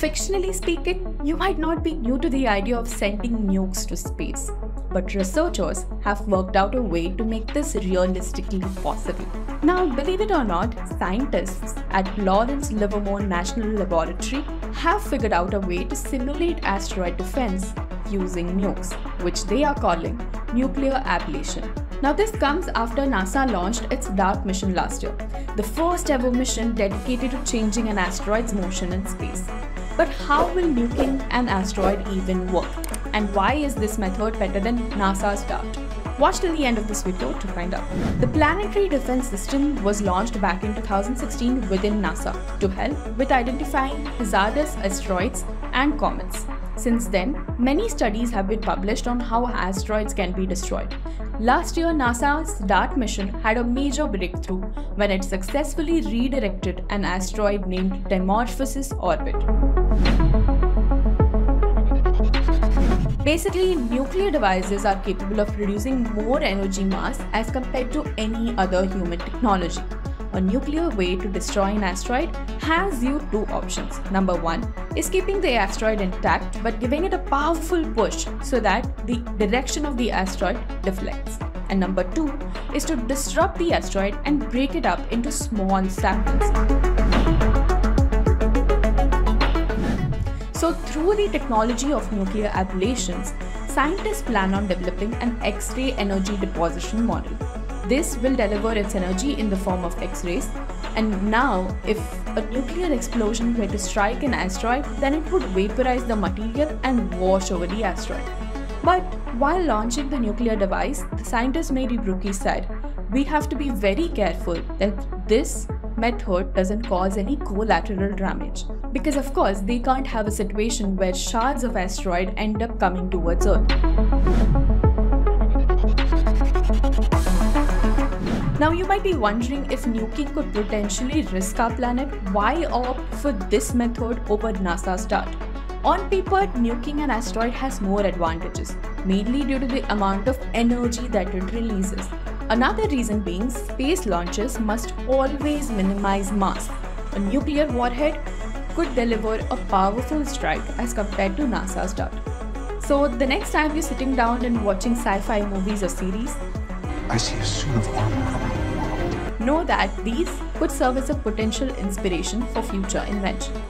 Fictionally speaking, you might not be new to the idea of sending nukes to space, but researchers have worked out a way to make this realistically possible. Now, believe it or not, scientists at Lawrence Livermore National Laboratory have figured out a way to simulate asteroid defense using nukes, which they are calling nuclear ablation. Now, this comes after NASA launched its DART mission last year, the first ever mission dedicated to changing an asteroid's motion in space. But how will nuking an asteroid even work? And why is this method better than NASA's DART? Watch till the end of this video to find out. The Planetary Defense System was launched back in 2016 within NASA to help with identifying hazardous asteroids and comets. Since then, many studies have been published on how asteroids can be destroyed. Last year, NASA's DART mission had a major breakthrough when it successfully redirected an asteroid named Dimorphosis orbit. Basically, nuclear devices are capable of producing more energy mass as compared to any other human technology. A nuclear way to destroy an asteroid has you two options. Number one is keeping the asteroid intact but giving it a powerful push so that the direction of the asteroid deflects. And number two is to disrupt the asteroid and break it up into small samples. So through the technology of nuclear ablations, scientists plan on developing an X-ray energy deposition model. This will deliver its energy in the form of X-rays, and now if a nuclear explosion were to strike an asteroid, then it would vaporize the material and wash over the asteroid. But while launching the nuclear device, the scientists made Ibruki said, "We have to be very careful that this method doesn't cause any collateral damage, because of course they can't have a situation where shards of asteroid end up coming towards Earth." Now, you might be wondering if nuking could potentially risk our planet. Why opt for this method over NASA's DART? On paper, nuking an asteroid has more advantages, mainly due to the amount of energy that it releases. Another reason being space launches must always minimize mass. A nuclear warhead could deliver a powerful strike as compared to NASA's DART. So the next time you're sitting down and watching sci-fi movies or series, I see a suit of armor. Know that these could serve as a potential inspiration for future invention.